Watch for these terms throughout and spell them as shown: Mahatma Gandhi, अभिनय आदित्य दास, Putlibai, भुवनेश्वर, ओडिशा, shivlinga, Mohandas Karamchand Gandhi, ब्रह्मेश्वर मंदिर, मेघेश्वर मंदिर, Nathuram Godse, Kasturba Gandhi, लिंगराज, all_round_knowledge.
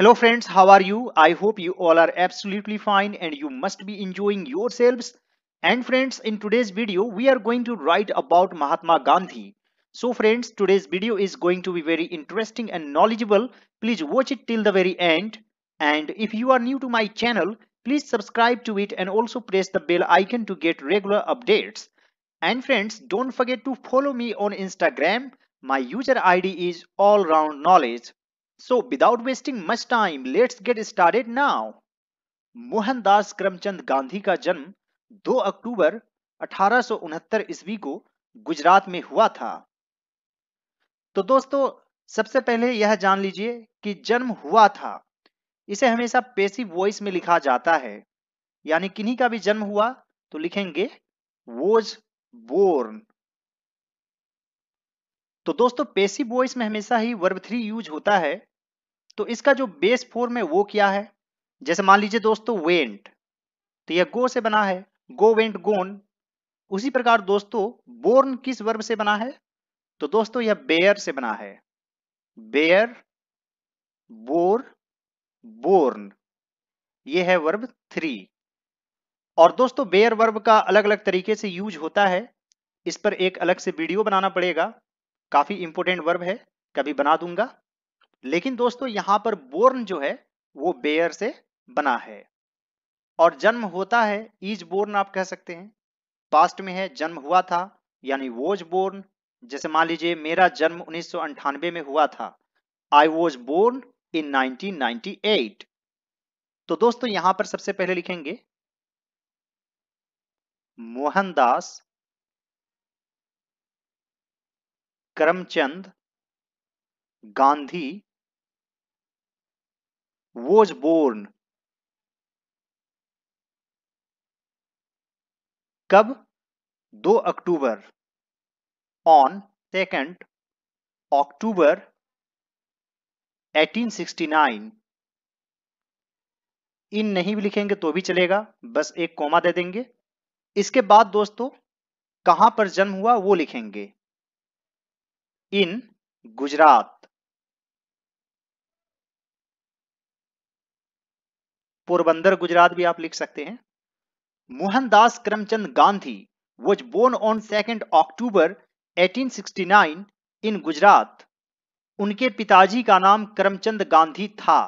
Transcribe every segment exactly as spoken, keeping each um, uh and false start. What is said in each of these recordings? Hello friends, how are you? I hope you all are absolutely fine and you must be enjoying yourselves. And friends, in today's video we are going to write about Mahatma Gandhi. So friends, today's video is going to be very interesting and knowledgeable. Please watch it till the very end. And if you are new to my channel, please subscribe to it and also press the bell icon to get regular updates. And friends, don't forget to follow me on Instagram. My user I D is allroundknowledge. So without wasting much time, let's get started now. Mohandas Karamchand Gandhi का जन्म दो अक्टूबर अठारह सौ उनहत्तर ईस्वी को गुजरात में हुआ था। तो दोस्तों, सबसे पहले यह जान लीजिए कि जन्म हुआ था, इसे हमेशा पैसिव वॉइस में लिखा जाता है, यानी किन्हीं का भी जन्म हुआ तो लिखेंगे वॉज बोर्न। तो दोस्तों, पैसिव वॉइस में हमेशा ही वर्ब थ्री यूज होता है, तो इसका जो बेस फॉर्म है वो क्या है? जैसे मान लीजिए दोस्तों वेंट, तो यह गो से बना है, गो वेंट गोन। उसी प्रकार दोस्तों बोर्न किस वर्ब से बना है? तो दोस्तों यह बेयर से बना है, बेयर बोर बोर्न, यह है वर्ब थ्री। और दोस्तों बेयर वर्ब का अलग अलग तरीके से यूज होता है, इस पर एक अलग से वीडियो बनाना पड़ेगा, काफी इंपोर्टेंट वर्ब है, कभी बना दूंगा। लेकिन दोस्तों यहाँ पर बोर्न जो है वो बेयर से बना है। और जन्म होता है, इज बोर्न आप कह सकते हैं, पास्ट में है, जन्म हुआ था यानी वॉज बोर्न। जैसे मान लीजिए मेरा जन्म उन्नीस सौ अंठानवे में हुआ था, I was born in nineteen ninety eight. तो दोस्तों यहाँ पर सबसे पहले लिखेंगे मोहनदास करमचंद गांधी वॉज बोर्न। कब? दो अक्टूबर, on second October eighteen sixty nine. इन नहीं भी लिखेंगे तो भी चलेगा, बस एक कोमा दे देंगे। इसके बाद दोस्तों कहां पर जन्म हुआ वो लिखेंगे, इन गुजरात, पोरबंदर गुजरात भी आप लिख सकते हैं। Mohandas Karamchand Gandhi was born on second October eighteen sixty nine in Gujarat. उनके पिताजी का नाम करमचंद गांधी था।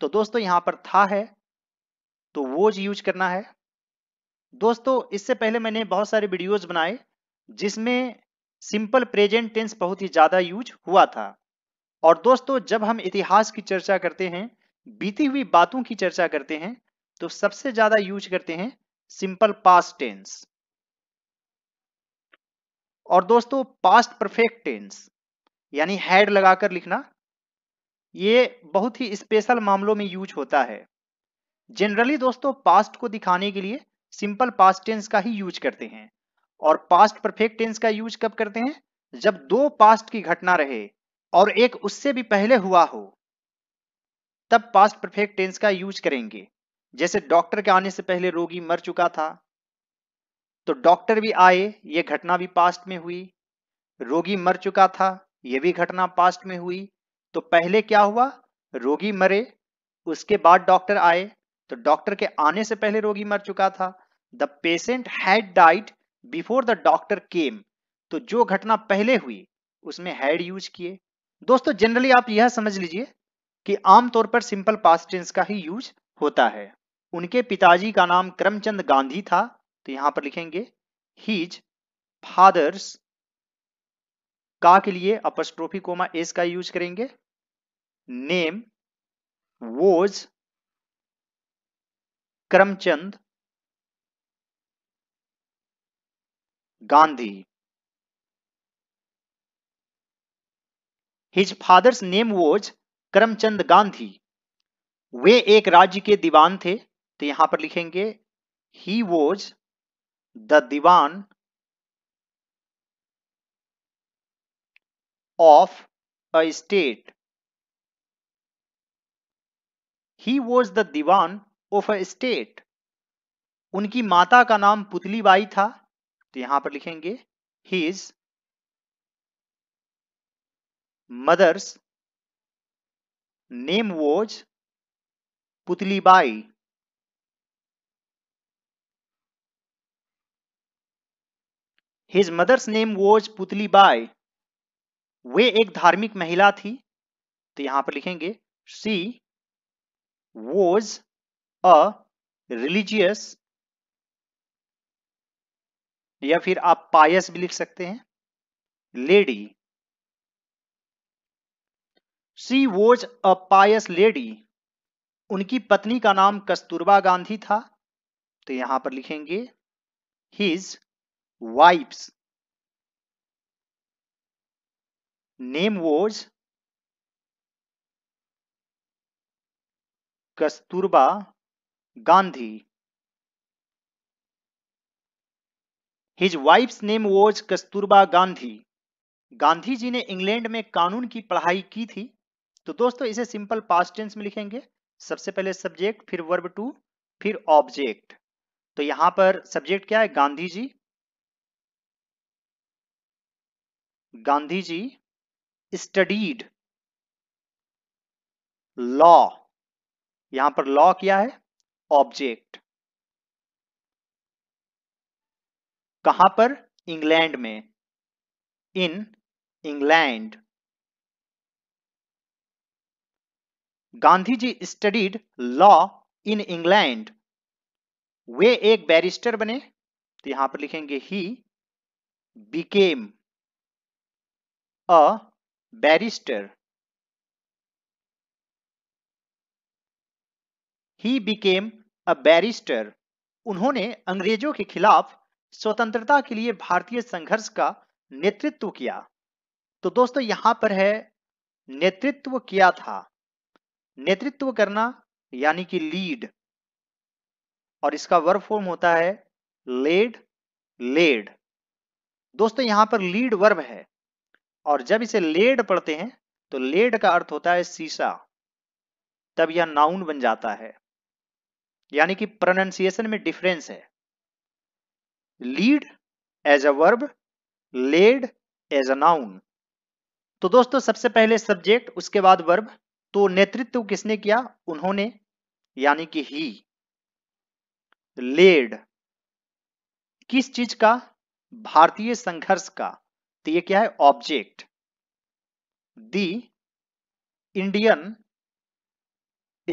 तो दोस्तों यहां पर था है तो वॉज यूज करना है। दोस्तों इससे पहले मैंने बहुत सारे वीडियोस बनाए जिसमें सिंपल प्रेजेंट टेंस बहुत ही ज्यादा यूज हुआ था। और दोस्तों जब हम इतिहास की चर्चा करते हैं, बीती हुई बातों की चर्चा करते हैं, तो सबसे ज्यादा यूज करते हैं सिंपल पास्ट टेंस। और दोस्तों पास्ट परफेक्ट टेंस यानी हैड लगाकर लिखना, ये बहुत ही स्पेशल मामलों में यूज होता है। जनरली दोस्तों पास्ट को दिखाने के लिए सिंपल पास्ट टेंस का ही यूज करते हैं। और पास्ट परफेक्ट टेंस का यूज कब करते हैं? जब दो पास्ट की घटना रहे और एक उससे भी पहले हुआ हो, तब पास्ट परफेक्ट टेंस का यूज करेंगे। जैसे डॉक्टर के आने से पहले रोगी मर चुका था, तो डॉक्टर भी आए, ये घटना भी पास्ट में हुई। रोगी मर चुका था, ये भी घटना पास्ट में हुई। तो पहले क्या हुआ? रोगी मरे, उसके बाद डॉक्टर आए, तो डॉक्टर के आने से पहले रोगी मर चुका था। The patient had died before the doctor came. तो जो घटना पहले हुई उसमें हैड यूज किए। दोस्तों जनरली आप यह समझ लीजिए कि आमतौर पर सिंपल पास्ट टेंस का ही यूज होता है। उनके पिताजी का नाम करमचंद गांधी था, तो यहां पर लिखेंगे हीज फादर्स, का के लिए अपस्ट्रोफी कोमा एस का यूज करेंगे, name was Karamchand Gandhi. His father's name was Karamchand Gandhi. वे एक राज्य के दीवान थे, तो यहां पर लिखेंगे He was the diwan of a state. He was the diwan of a state. उनकी माता का नाम पुतलीबाई था, तो यहां पर लिखेंगे his mother's name was Putlibai. His mother's name was Putlibai. वे एक धार्मिक महिला थी, तो यहां पर लिखेंगे she was a religious, या फिर आप pious भी लिख सकते हैं, lady. She was a pious lady. उनकी पत्नी का नाम कस्तूरबा गांधी था, तो यहां पर लिखेंगे his wife's name was Kasturba Gandhi. His wife's name was Kasturba Gandhi. Gandhi ji ने इंग्लैंड में कानून की पढ़ाई की थी, तो दोस्तों इसे सिंपल पास्ट टेंस में लिखेंगे. सबसे पहले सब्जेक्ट, फिर वर्ब टू, फिर ऑब्जेक्ट. तो यहां पर सब्जेक्ट क्या है? गांधी जी. Gandhi ji studied law. यहां पर लॉ क्या है? ऑब्जेक्ट. कहां पर? इंग्लैंड में, in England. Gandhi ji studied law in England. वे एक बैरिस्टर बने, तो यहां पर लिखेंगे he became a barrister. He became a barrister. उन्होंने अंग्रेजों के खिलाफ स्वतंत्रता के लिए भारतीय संघर्ष का नेतृत्व किया. तो दोस्तों यहां पर है नेतृत्व किया था. नेतृत्व करना यानी कि लीड, और इसका वर्ब फॉर्म होता है लेड लेड. दोस्तों यहां पर लीड वर्ब है, और जब इसे लेड पढ़ते हैं तो लेड का अर्थ होता है शीशा, तब यह नाउन बन जाता है. यानी कि प्रोनाउंसिएशन में डिफरेंस है. Lead as a verb, led as a noun. तो दोस्तों सबसे पहले सब्जेक्ट, उसके बाद वर्ब. तो नेतृत्व किसने किया? उन्होंने, यानी कि ही. लेड किस चीज का? भारतीय संघर्ष का. तो ये क्या है? ऑब्जेक्ट. The Indian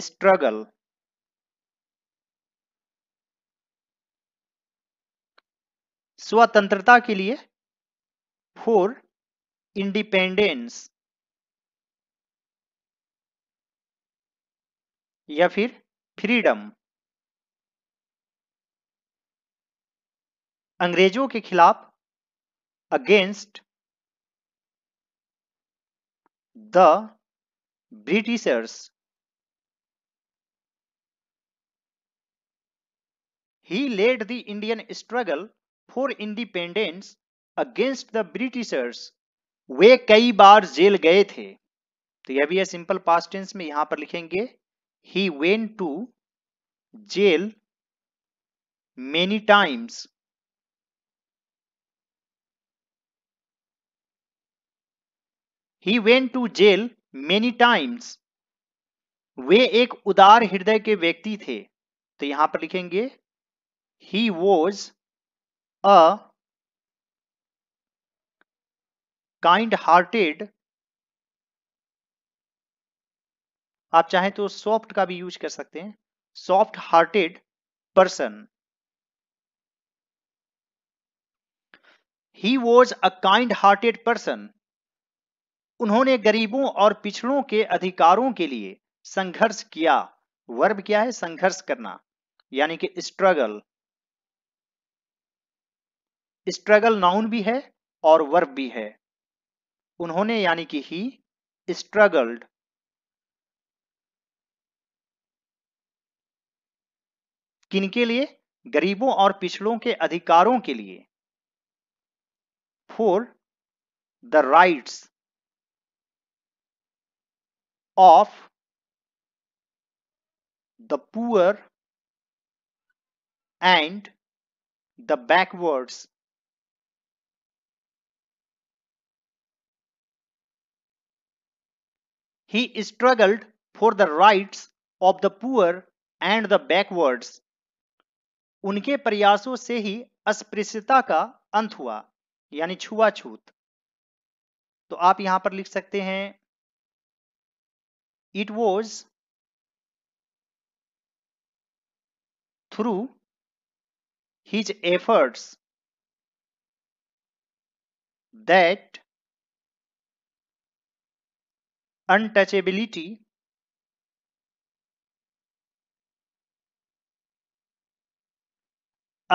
struggle. स्वतंत्रता के लिए, फॉर इंडिपेंडेंस, या फिर फ्रीडम. अंग्रेजों के खिलाफ, against the Britishers. He led the Indian struggle for independence against the Britishers. वे कई बार जेल गए थे, तो यह भी है सिंपल पास्ट टेंस में. यहां पर लिखेंगे He went to jail many times. He went to jail many times. वे एक उदार हृदय के व्यक्ति थे, तो यहां पर लिखेंगे He was a kind-hearted. आप चाहें तो सॉफ्ट का भी यूज कर सकते हैं, soft hearted person. He was a kind hearted person. उन्होंने गरीबों और पिछड़ों के अधिकारों के लिए संघर्ष किया. वर्ब क्या है? संघर्ष करना, यानी कि स्ट्रगल. स्ट्रगल नाउन भी है और वर्ब भी है. उन्होंने, यानी कि ही स्ट्रगल्ड. किनके लिए? गरीबों और पिछड़ों के अधिकारों के लिए, for the rights of the poor and the backwards. He struggled for the rights of the poor and the backwards. उनके प्रयासों से ही अस्पृश्यता का अंत हुआ, यानी छुआछूत। तो आप यहां पर लिख सकते हैं it was through his efforts that untouchability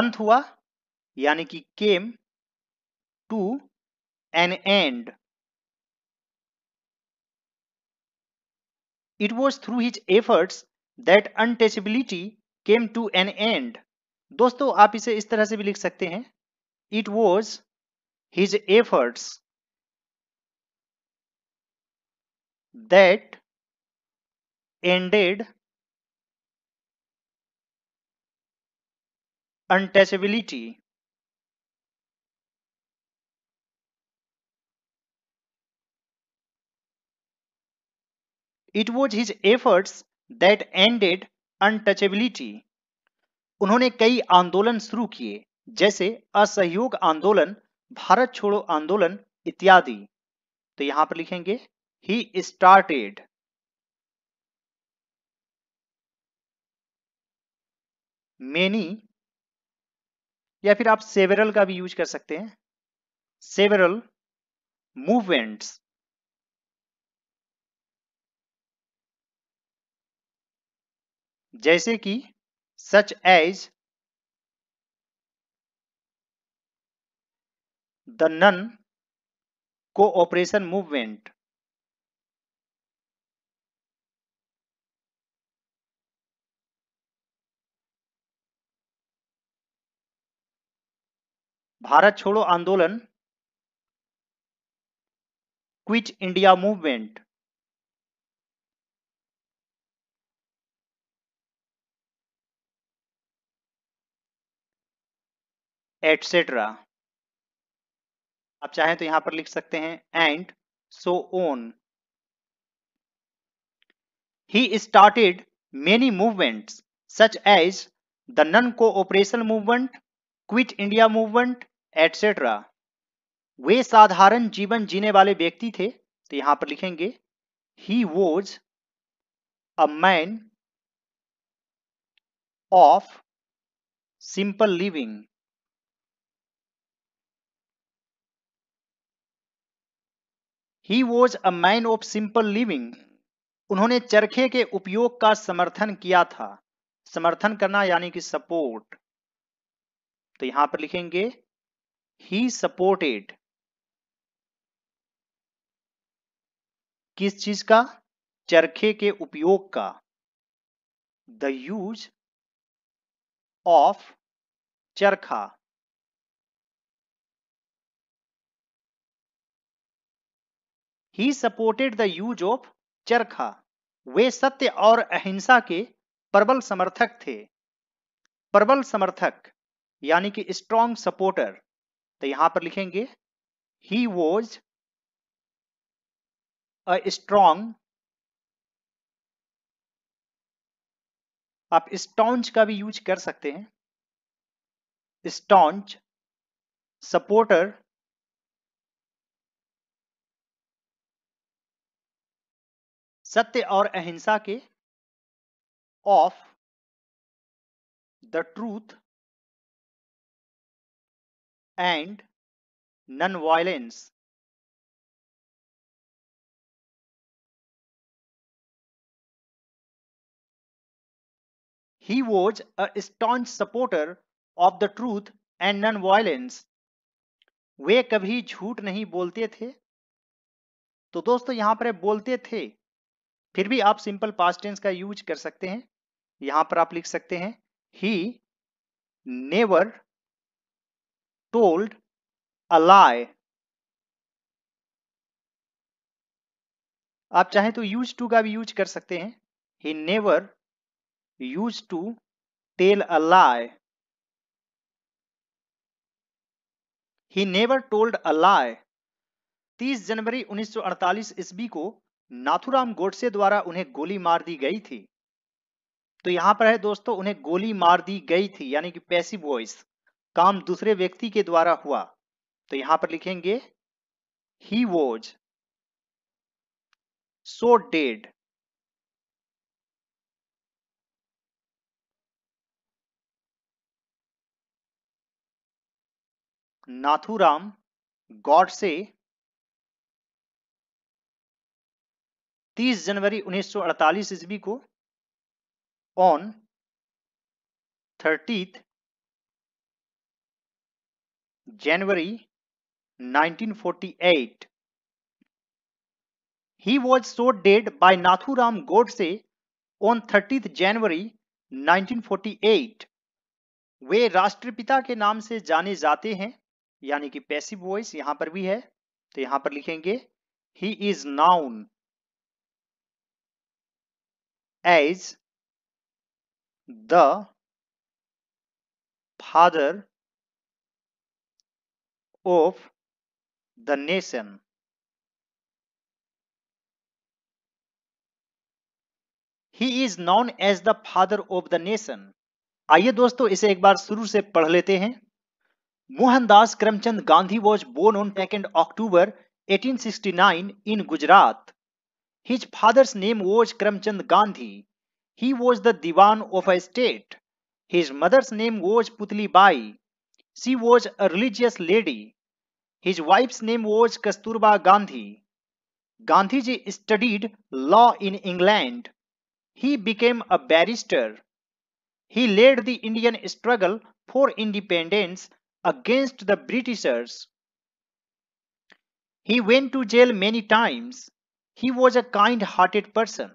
अंत हुआ, यानी कि came to an end. It was through his efforts that untouchability came to an end. दोस्तों आप इसे इस तरह से भी लिख सकते हैं it was his efforts that ended untouchability। It was his efforts that ended untouchability। उन्होंने कई आंदोलन शुरू किए जैसे असहयोग आंदोलन, भारत छोड़ो आंदोलन इत्यादि। तो यहां पर लिखेंगे He started many, या फिर आप several का भी यूज कर सकते हैं, several movements जैसे कि such as the non-cooperation movement, Bharat छोड़ो आंदोलन, क्विट इंडिया मूवमेंट। एटसेट्रा। आप चाहें तो यहां पर लिख सकते हैं and so on. He started many movements such as the non cooperation movement, quit India movement etcetera. वे साधारण जीवन जीने वाले व्यक्ति थे, तो यहां पर लिखेंगे he was a man of simple living. He was a man of simple living. उन्होंने चरखे के उपयोग का समर्थन किया था, समर्थन करना यानी कि सपोर्ट। तो यहां पर लिखेंगे He supported किस चीज का? चरखे के उपयोग का। The use of चरखा। He supported the use of चरखा। वे सत्य और अहिंसा के प्रबल समर्थक थे, प्रबल समर्थक यानी कि स्ट्रॉन्ग सपोर्टर। तो यहां पर लिखेंगे ही वॉज अ स्ट्रॉन्ग, आप स्टॉन्च का भी यूज कर सकते हैं, स्टॉन्च सपोर्टर सत्य और अहिंसा के, of the truth and non violence. He was a staunch supporter of the truth and non violence. वे कभी झूठ नहीं बोलते थे। तो दोस्तों यहां पर बोलते थे, फिर भी आप सिंपल पास्ट टेंस का यूज कर सकते हैं। यहां पर आप लिख सकते हैं he never told a lie। आप चाहें तो यूज टू का भी यूज कर सकते हैं, he never used to tell a lie। he never told a lie। तीस जनवरी उन्नीस सौ अड़तालीस ईस्वी को नाथुराम गोडसे द्वारा उन्हें गोली मार दी गई थी। तो यहाँ पर है दोस्तों उन्हें गोली मार दी गई थी यानी कि पैसिव वॉइस, काम दूसरे व्यक्ति के द्वारा हुआ। तो यहाँ पर लिखेंगे he was shot dead, Nathuram Godse तीस जनवरी उन्नीस सौ अड़तालीस ईस्वी को on thirtieth January nineteen forty eight he was shot dead by Nathuram Godse on thirtieth January nineteen forty eight. वे राष्ट्रपिता के नाम से जाने जाते हैं यानी कि पैसिव वॉइस यहां पर भी है। तो यहां पर लिखेंगे he is known as the father of the nation. He is known as the father of the nation. आइए दोस्तों इसे एक बार शुरू से पढ़ लेते हैं। Mohandas Karamchand Gandhi was born on second October eighteen sixty-nine in Gujarat. His father's name was Karamchand Gandhi. He was the Diwan of a state. His mother's name was Putlibai. She was a religious lady. His wife's name was Kasturba Gandhi. Gandhiji studied law in England. He became a barrister. He led the Indian struggle for independence against the Britishers. He went to jail many times. He was a kind-hearted person.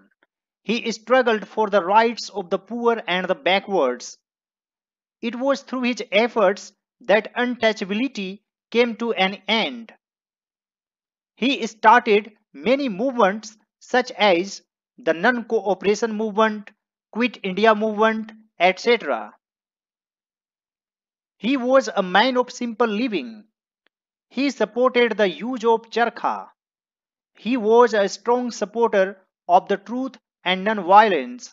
He struggled for the rights of the poor and the backwards. It was through his efforts that untouchability came to an end. He started many movements such as the non-cooperation movement, Quit India movement, et cetera. He was a man of simple living. He supported the use of charkha. He was a strong supporter of the truth and non-violence.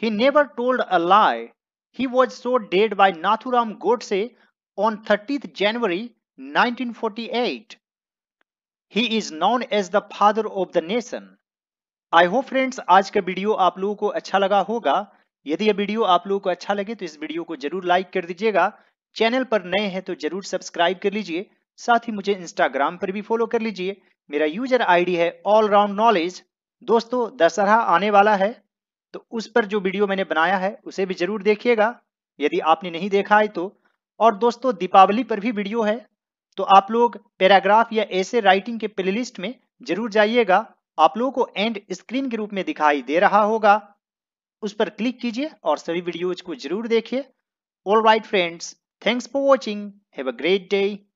He never told a lie. He was so dead by Nathuram Godse on thirtieth January nineteen forty-eight. He is known as the father of the nation. I hope friends आज का video आप लोगों को अच्छा लगा होगा। यदि यह वीडियो आप लोगों को अच्छा लगे तो इस वीडियो को जरूर लाइक कर दीजिएगा। चैनल पर नए हैं तो जरूर सब्सक्राइब कर लीजिए। साथ ही मुझे इंस्टाग्राम पर भी फॉलो कर लीजिए। मेरा यूजर आईडी है ऑल राउंड नॉलेज। दोस्तों दशहरा आने वाला है तो उस पर जो वीडियो मैंने बनाया है उसे भी जरूर देखिएगा यदि आपने नहीं देखा है तो। और दोस्तों दीपावली पर भी वीडियो है तो आप लोग पैराग्राफ या ऐसे राइटिंग के प्लेलिस्ट में जरूर जाइएगा। आप लोगों को एंड स्क्रीन के रूप में दिखाई दे रहा होगा, उस पर क्लिक कीजिए और सभी वीडियोज को जरूर देखिए। All right friends, thanks for watching, have a great day.